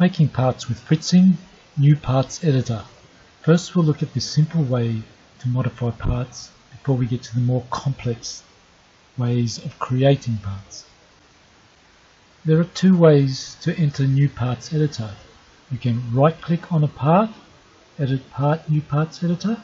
Making parts with Fritzing, New Parts Editor. First we'll look at this simple way to modify parts before we get to the more complex ways of creating parts. There are two ways to enter New Parts Editor. You can right click on a part, edit part, New Parts Editor.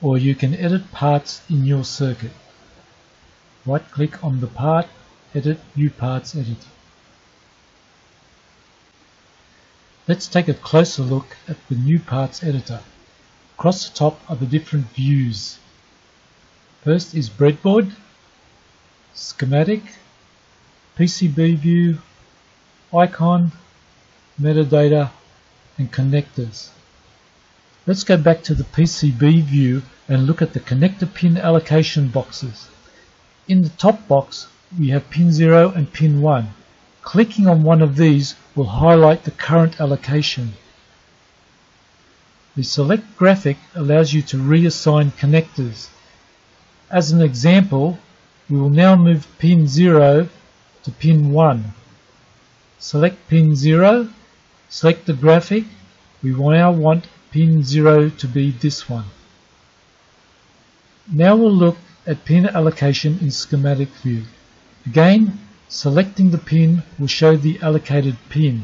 Or you can edit parts in your circuit. Right click on the part, edit New Parts Editor. Let's take a closer look at the New Parts Editor. Across the top are the different views. First is Breadboard, Schematic, PCB View, Icon, Metadata, and Connectors. Let's go back to the PCB view and look at the connector pin allocation boxes. In the top box, we have pin 0 and pin 1. Clicking on one of these will highlight the current allocation. The select graphic allows you to reassign connectors. As an example, we will now move pin 0 to pin 1. Select pin 0, select the graphic. We now want pin 0 to be this one. Now we'll look at pin allocation in schematic view. Again, selecting the pin will show the allocated pin.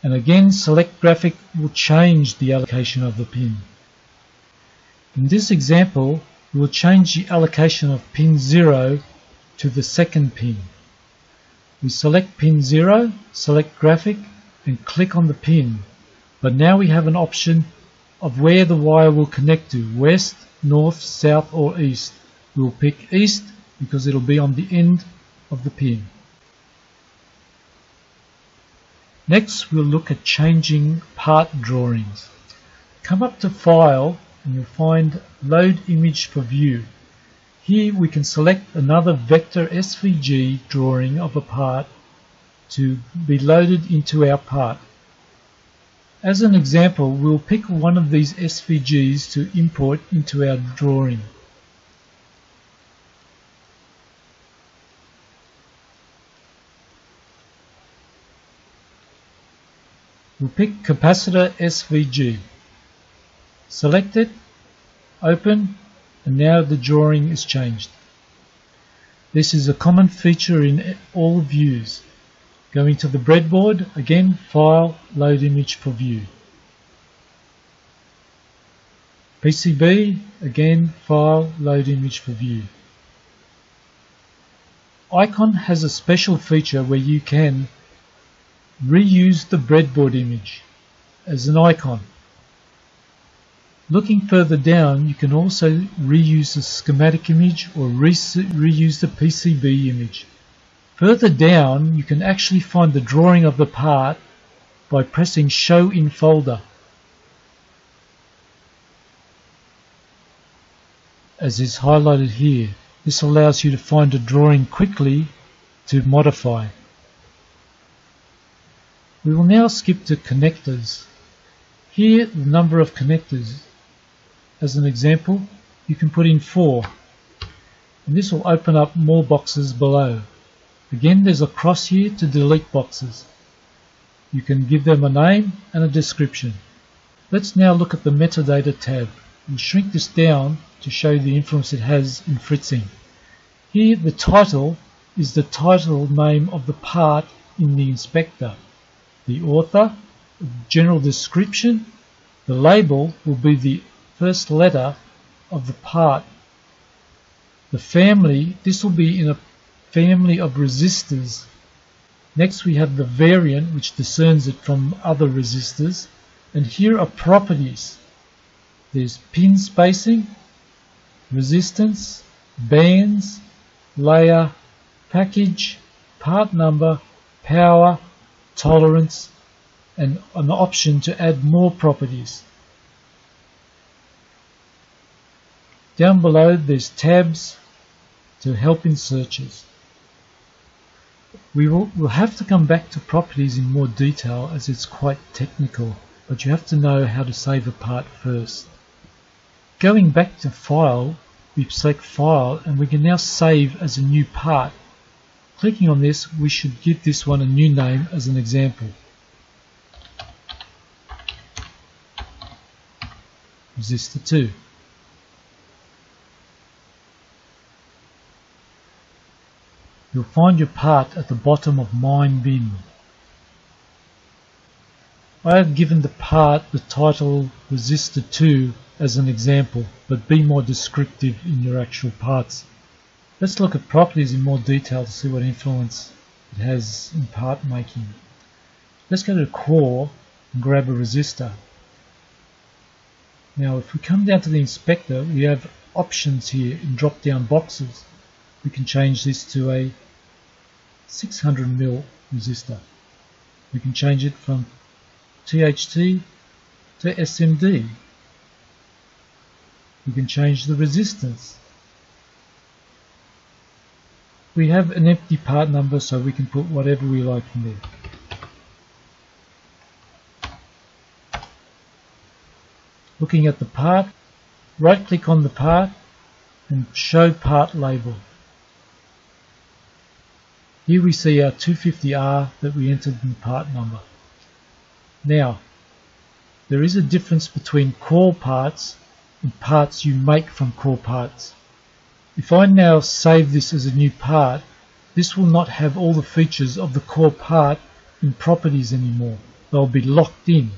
And again, select graphic will change the allocation of the pin. In this example, we will change the allocation of pin 0 to the second pin. We select pin 0, select graphic, and click on the pin. But now we have an option of where the wire will connect to, west, north, south, or east. We will pick east because it'll be on the end of the pin. Next we'll look at changing part drawings. Come up to File and you'll find Load Image for View. Here we can select another vector SVG drawing of a part to be loaded into our part. As an example, we'll pick one of these SVGs to import into our drawing. We'll pick Capacitor SVG. Select it, open, and now the drawing is changed. This is a common feature in all views. Going to the breadboard, again, File, Load Image for View. PCB, again, File, Load Image for View. Icon has a special feature where you can reuse the breadboard image as an icon. Looking further down, you can also reuse the schematic image or reuse the PCB image. Further down, you can actually find the drawing of the part by pressing Show in Folder. As is highlighted here, this allows you to find a drawing quickly to modify. We will now skip to connectors. Here, the number of connectors. As an example, you can put in 4, and this will open up more boxes below. Again, there's a cross here to delete boxes. You can give them a name and a description. Let's now look at the Metadata tab. We'll shrink this down to show the influence it has in Fritzing. Here, the title is the title name of the part in the inspector. The author, general description, the label will be the first letter of the part. The family, this will be in a family of resistors. Next we have the variant, which discerns it from other resistors, and here are properties. There's pin spacing, resistance, bands, layer, package, part number, power, tolerance, and an option to add more properties. Down below there's tabs to help in searches. We'll have to come back to properties in more detail as it's quite technical, but you have to know how to save a part first. Going back to File, we select file and we can now save as a new part. Clicking on this, we should give this one a new name as an example. Resistor 2. You'll find your part at the bottom of mine bin. I have given the part the title Resistor 2 as an example, but be more descriptive in your actual parts. Let's look at properties in more detail to see what influence it has in part making. Let's go to core and grab a resistor. Now if we come down to the inspector, we have options here in drop down boxes. We can change this to a 600mm resistor. We can change it from THT to SMD. We can change the resistance. We have an empty part number, so we can put whatever we like in there. Looking at the part, right click on the part and show part label. Here we see our 250R that we entered in the part number. Now, there is a difference between core parts and parts you make from core parts. If I now save this as a new part, this will not have all the features of the core part in properties anymore. They'll be locked in.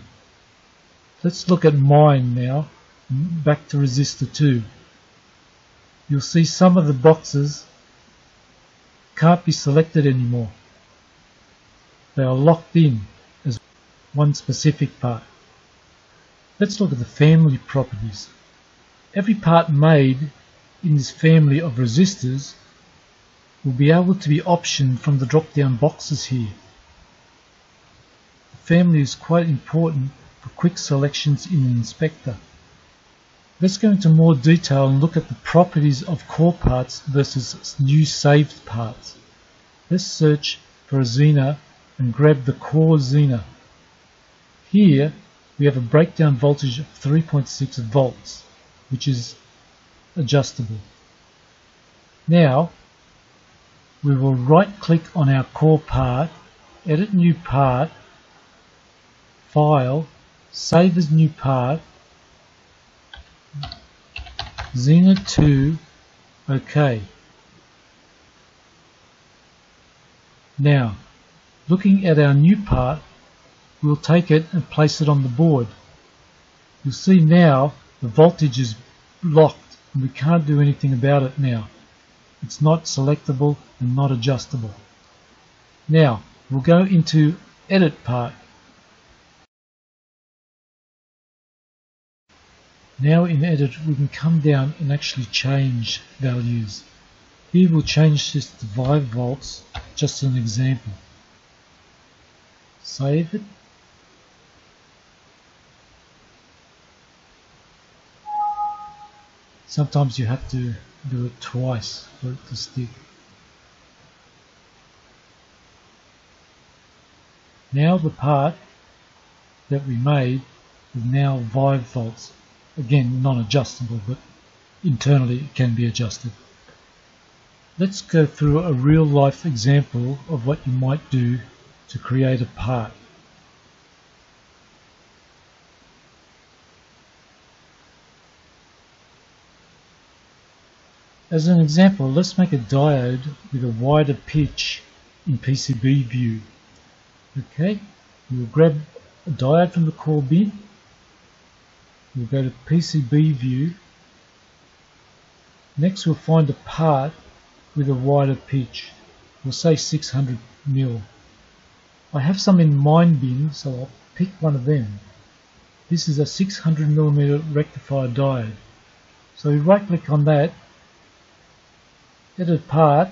Let's look at mine now, back to resistor 2. You'll see some of the boxes can't be selected anymore. They are locked in as one specific part. Let's look at the family properties. Every part made in this family of resistors will be able to be optioned from the drop-down boxes here. The family is quite important for quick selections in an inspector. Let's go into more detail and look at the properties of core parts versus new saved parts. Let's search for a Zener and grab the core Zener. Here we have a breakdown voltage of 3.6 volts, which is adjustable. Now we will right click on our core part, edit new part, file, save as new part, Zener 2, OK. Now, looking at our new part, we'll take it and place it on the board. You'll see now the voltage is locked and we can't do anything about it now. It's not selectable and not adjustable. Now, we'll go into Edit Part. Now in edit we can come down and actually change values. Here we'll change this to 5 volts, just an example. Save it. Sometimes you have to do it twice for it to stick. Now the part that we made is now 5 volts. Again, non-adjustable, but internally it can be adjusted. Let's go through a real-life example of what you might do to create a part. As an example, let's make a diode with a wider pitch in PCB view. Okay, we'll grab a diode from the core bin. We'll go to PCB view. Next we'll find a part with a wider pitch. We'll say 600mm. I have some in mine bin, so I'll pick one of them. This is a 600mm rectifier diode. So we right click on that, edit part,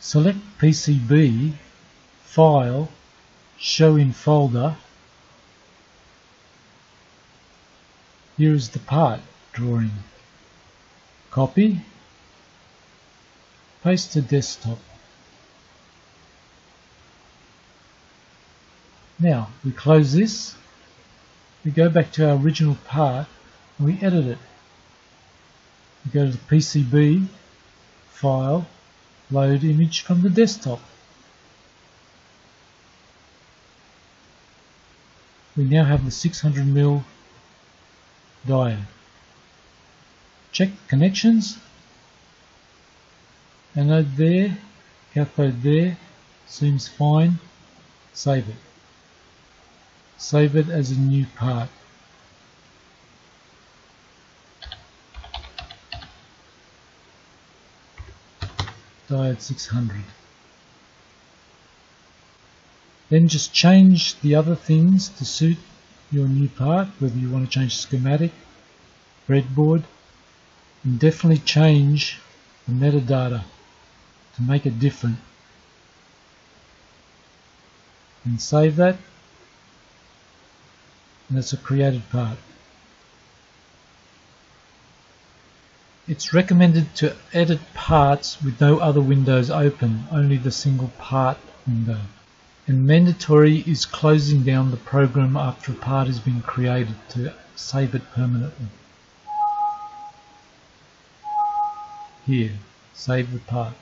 select PCB, file, show in folder. Here is the part drawing. Copy, paste to desktop. Now we close this, we go back to our original part and we edit it. You go to the PCB, File, Load Image from the Desktop. We now have the 600mm diode. Check the connections. Anode there, cathode there, seems fine. Save it. Save it as a new part. Diode 600. Then just change the other things to suit your new part, whether you want to change schematic, breadboard, and definitely change the metadata to make it different. And save that, and that's a created part. It's recommended to edit parts with no other windows open, only the single part window. And mandatory is closing down the program after a part has been created to save it permanently. Here, save the part.